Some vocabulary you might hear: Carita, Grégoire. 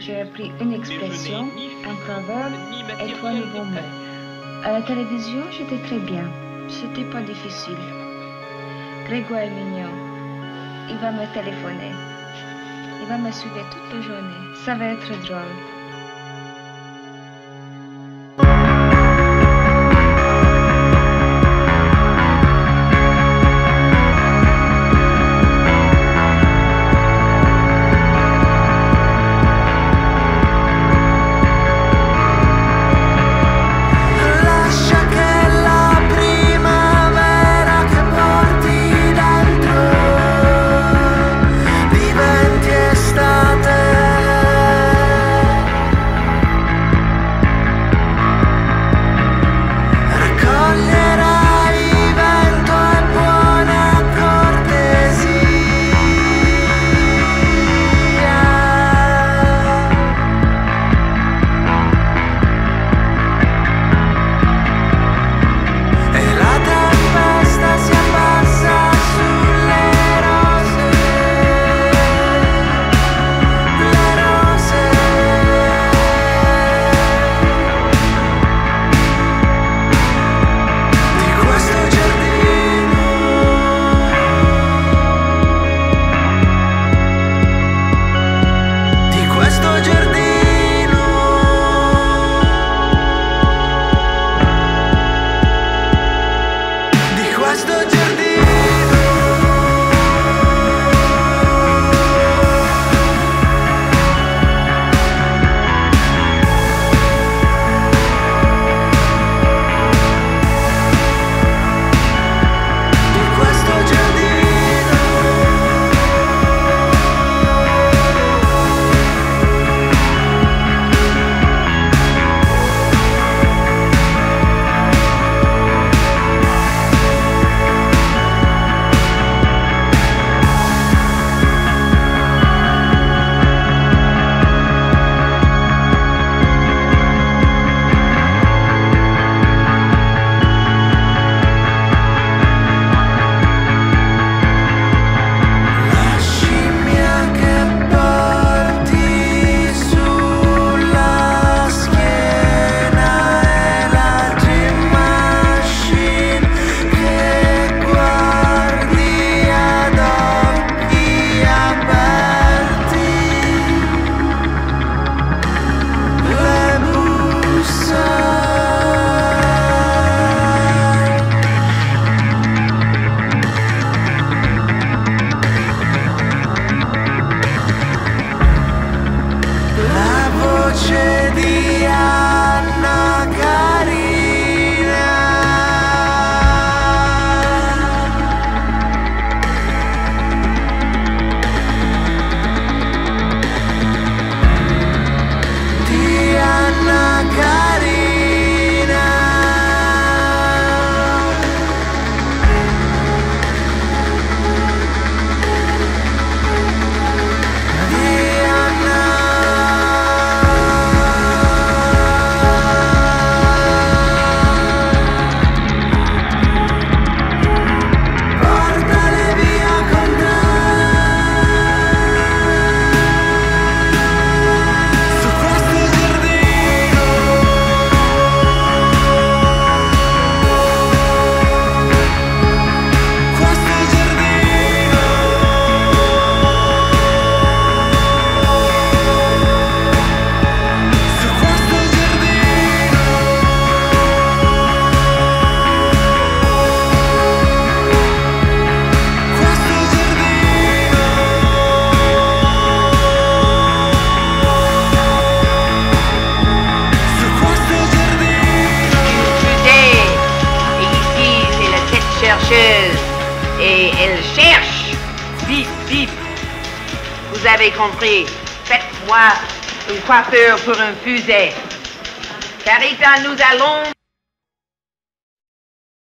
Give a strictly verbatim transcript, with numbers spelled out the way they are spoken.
j'ai appris une expression, un proverbe et trois nouveaux mots. À la télévision, j'étais très bien. C'était pas difficile. Grégoire est mignon. Il va me téléphoner. Il va me suivre toute la journée. Ça va être drôle. Et elle cherche. Bip, bip. Vous avez compris. Faites-moi une coiffure pour un fuset. Carita, nous allons